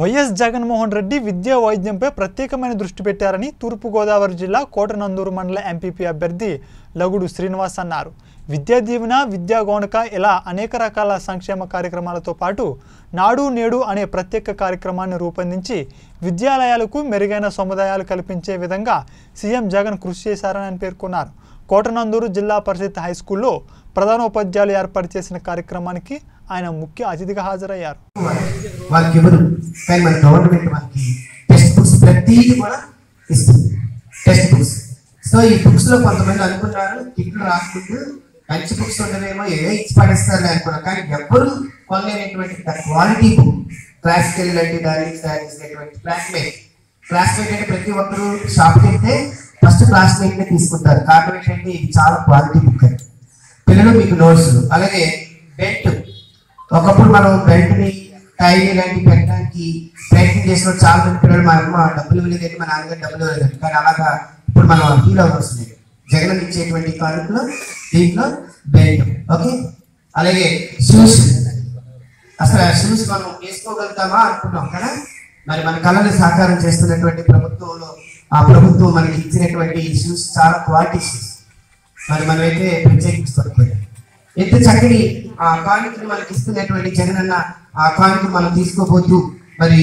YS Jaganmohan Reddy విద్యా వైద్యంపై ప్రత్యేకమైన దృష్టి పెట్టారని తూర్పుగోదావరి జిల్లా కోటనందూరు మండల ఎంపీపీ అభ్యర్థి లగుడు శ్రీనివాస్ అన్నారు. విద్యా దీవెన, విద్యా గోనక ఎలా అనేక రకాల సంక్షేమ కార్యక్రమాలతో పాటు నాడు నేడు అనే ప్రత్యేక కార్యక్రమాన్ని రూపొందించి విద్యాలయాలకు మెరుగైన సముదాయాలు కల్పించే విధంగా సీఎం జగన్ కృషి చేశారని పేర్కొన్నారు. కోటనందూరు జిల్లా పరిషత్ హైస్కూల్లో ప్రధానోపాధ్యాయులు ఏర్పాటు చేసిన కార్యక్రమానికి ఆయన ముఖ్య అతిథిగా హాజరయ్యారు. సో ఈ బుక్స్ లో కొంతమంది అనుకుంటారు కిట్లు రాసుకుంటూ మంచి బుక్స్ ఉండవేమో ఏదో ఇచ్చి పడేస్తారు అనుకున్నారు, కానీ ఎవ్వరు కొనలేనటువంటి క్వాలిటీ బుక్ క్లాసికల్ లాంటి క్లాస్మేట్ అంటే ప్రతి ఒక్కరు షాప్కి వెళ్తే ఫస్ట్ క్లాస్మేట్ నే తీసుకుంటారు. కారణం ఏంటంటే ఇది చాలా క్వాలిటీ బుక్ అని పిల్లలు మీకు నోట్స్. అలాగే బెల్ట్, ఒకప్పుడు మనం బెల్ట్ ని టైల్ ఇలాంటి పెట్టడానికి ప్రయత్నం చేసిన చాలా మంది పిల్లలు మా అమ్మ డబ్బులు వెళ్ళేదంటే మా నాన్నగారు డబ్బులు వెళ్ళేది, కానీ అలాగా ఇప్పుడు మనం ఫీల్ అవ్వాల్సింది జగన్ ఇచ్చేటువంటి కానుకలో దీంట్లో బెల్ట్. ఓకే, అలాగే షూస్. అసలు ఆ షూస్ మనం వేసుకోగలుగుతామా అనుకుంటాం కదా, మరి మన కళను సాకారం చేస్తున్నటువంటి ప్రభుత్వంలో ఆ ప్రభుత్వం మనకి ఇచ్చినటువంటి షూస్ చాలా క్వాలిటీ షూస్. మరి మనమైతే ప్రత్యేకించుకోవాలి ఎంత చక్కటి ఆ కానుకలు మనకి ఇస్తున్నటువంటి జగన్ అన్న ఆ కానుకలు మనం తీసుకోబోతూ మరి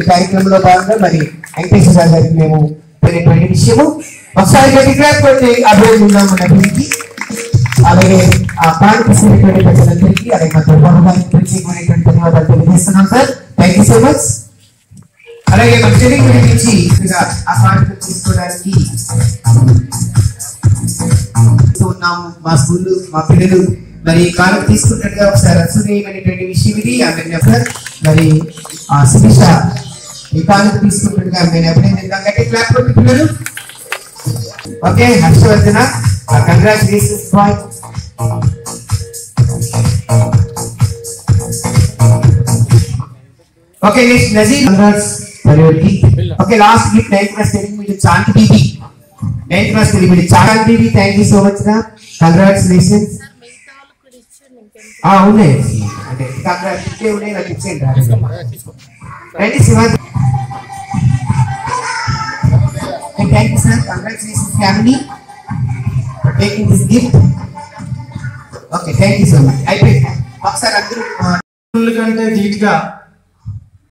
ఈ కార్యక్రమంలో భాగంగా. మరి వెంకటేశ్వర గారికి మేము పోయినటువంటి విషయము ఒకసారి అభివృద్ధి, అలాగే ఆ పాల్పొచ్చినటువంటి ప్రజలందరికీ అలాగే ప్రత్యేకమైనటువంటి ధన్యవాదాలు తెలియజేస్తున్నాం sir. Thank you so much. అలాగే మన తెలుగు గురించి ఆ పాఠం తీసుకోవడానికి ఉన్నాము. మా స్కూళ్ళు మా పిల్లలు మరి కాలం తీసుకుంటున్నట్టుగా ఒకసారి అసూయమైనటువంటి విషయం ఇది. ఆమె మరి ఆ శిరీష ఈ కాలం తీసుకుంటున్నట్టుగా నేను ఎప్పుడైతే క్లాప్ కొట్టి పిల్లలు. Okay, Harshavardhana congratulations boy. Okay, next Nazir congrats Parivarthi. Okay, last week 9th class Telugu medium Shanti Bibi, 9th class Telugu medium Shanti Bibi, thank you so much రా, కంగ్రాచులేషన్స్. అవునే అంటే ఇక్కడే ఉండే నాకు ఇచ్చేయండి రండి Shivaji. Thank you sir, congratulations family taking this gift. Okay, thank you so much. అయిపోయింది. ఒకసారి అందరూ కంటే నీట్గా